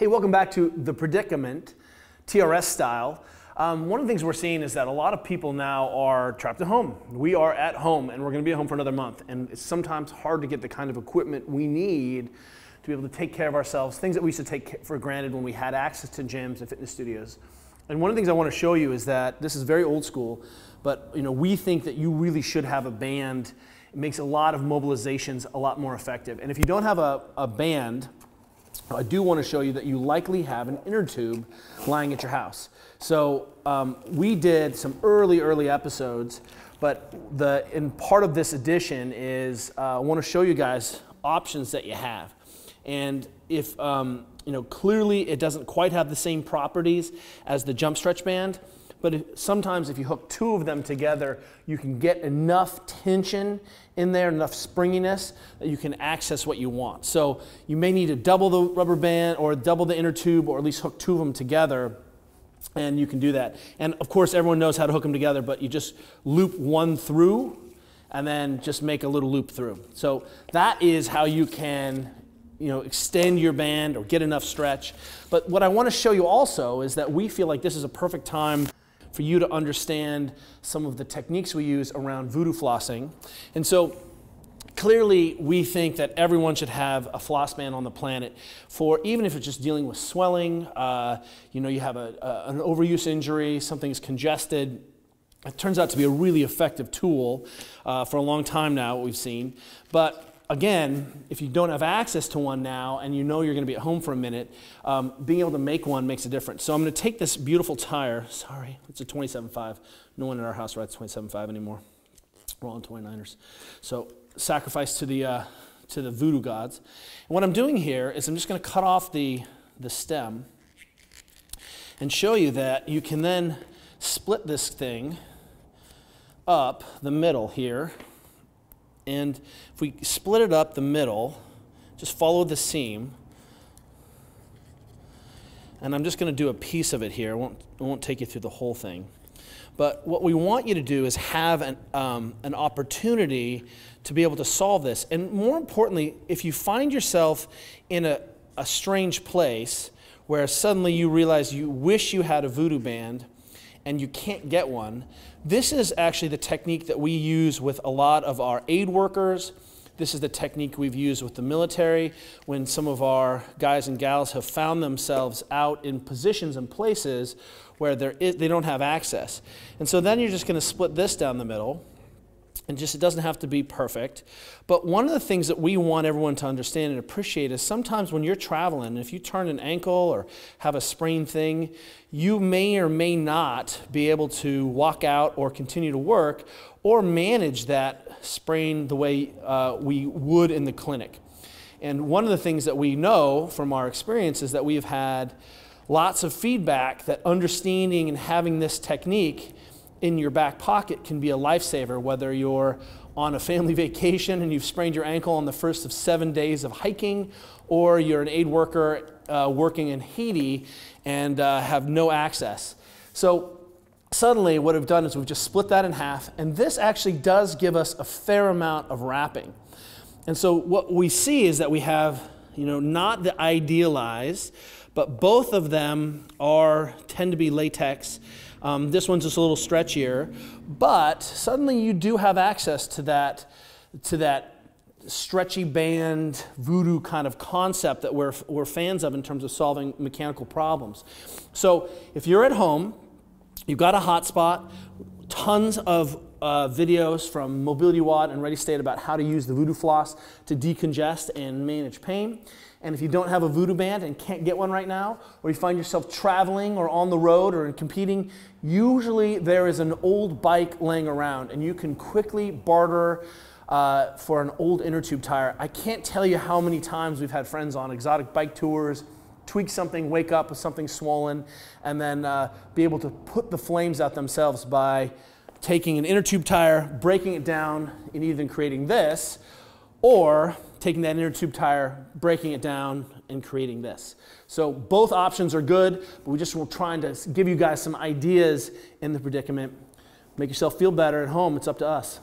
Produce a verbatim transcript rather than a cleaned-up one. Hey, welcome back to The Predicament, T R S style. Um, one of the things we're seeing is that a lot of people now are trapped at home. We are at home, and we're going to be at home for another month. And it's sometimes hard to get the kind of equipment we need to be able to take care of ourselves, things that we used to take for granted when we had access to gyms and fitness studios. And one of the things I want to show you is that this is very old school, but you know, we think that you really should have a band. It makes a lot of mobilizations a lot more effective. And if you don't have a, a band, I do want to show you that you likely have an inner tube lying at your house. So um, we did some early, early episodes, but the and part of this edition is uh, I want to show you guys options that you have. And if um, you know, clearly it doesn't quite have the same properties as the Jump Stretch Band, but if, sometimes if you hook two of them together, you can get enough tension in there, enough springiness, that you can access what you want. So you may need to double the rubber band or double the inner tube, or at least hook two of them together, and you can do that. And of course everyone knows how to hook them together, but you just loop one through and then just make a little loop through. So that is how you can you know, extend your band or get enough stretch. But what I want to show you also is that we feel like this is a perfect time for you to understand some of the techniques we use around voodoo flossing. And so clearly we think that everyone should have a floss band on the planet, for even if it's just dealing with swelling, uh, you know, you have a, a, an overuse injury, something's congested. It turns out to be a really effective tool uh, for a long time now, what we've seen. But again, if you don't have access to one now and you know you're going to be at home for a minute, um, being able to make one makes a difference. So I'm going to take this beautiful tire. Sorry, it's a twenty-seven point five. No one in our house rides twenty-seven point five anymore. We're all in twenty-niners. So sacrifice to the, uh, to the voodoo gods. And what I'm doing here is I'm just going to cut off the, the stem and show you that you can then split this thing up the middle here. And if we split it up the middle, just follow the seam, and I'm just going to do a piece of it here. I won't, I won't take you through the whole thing. But what we want you to do is have an, um, an opportunity to be able to solve this. And more importantly, if you find yourself in a, a strange place where suddenly you realize you wish you had a voodoo band, and you can't get one, this is actually the technique that we use with a lot of our aid workers. This is the technique we've used with the military when some of our guys and gals have found themselves out in positions and places where there is, they don't have access. And so then you're just going to split this down the middle, and just it doesn't have to be perfect. But one of the things that we want everyone to understand and appreciate is sometimes when you're traveling, if you turn an ankle or have a sprained thing, you may or may not be able to walk out or continue to work or manage that sprain the way uh, we would in the clinic. And one of the things that we know from our experience is that we've had lots of feedback that understanding and having this technique in your back pocket can be a lifesaver, whether you're on a family vacation and you've sprained your ankle on the first of seven days of hiking, or you're an aid worker uh, working in Haiti and uh, have no access. So suddenly what we've done is we've just split that in half, and this actually does give us a fair amount of wrapping. And so what we see is that we have, you know, not the idealized, but both of them are tend to be latex. Um, this one's just a little stretchier, but suddenly you do have access to that, to that stretchy band voodoo kind of concept that we're, we're fans of in terms of solving mechanical problems. So if you're at home, you've got a hotspot, tons of uh, videos from Mobility Wad and Ready State about how to use the voodoo floss to decongest and manage pain. And if you don't have a voodoo band and can't get one right now, or you find yourself traveling or on the road or in competing, usually there is an old bike laying around, and you can quickly barter uh, for an old inner tube tire. I can't tell you how many times we've had friends on exotic bike tours tweak something, wake up with something swollen, and then uh, be able to put the flames out themselves by taking an inner tube tire, breaking it down, and even creating this, or taking that inner tube tire, breaking it down, and creating this. So both options are good, but we just were trying to give you guys some ideas in The Predicament. Make yourself feel better at home. It's up to us.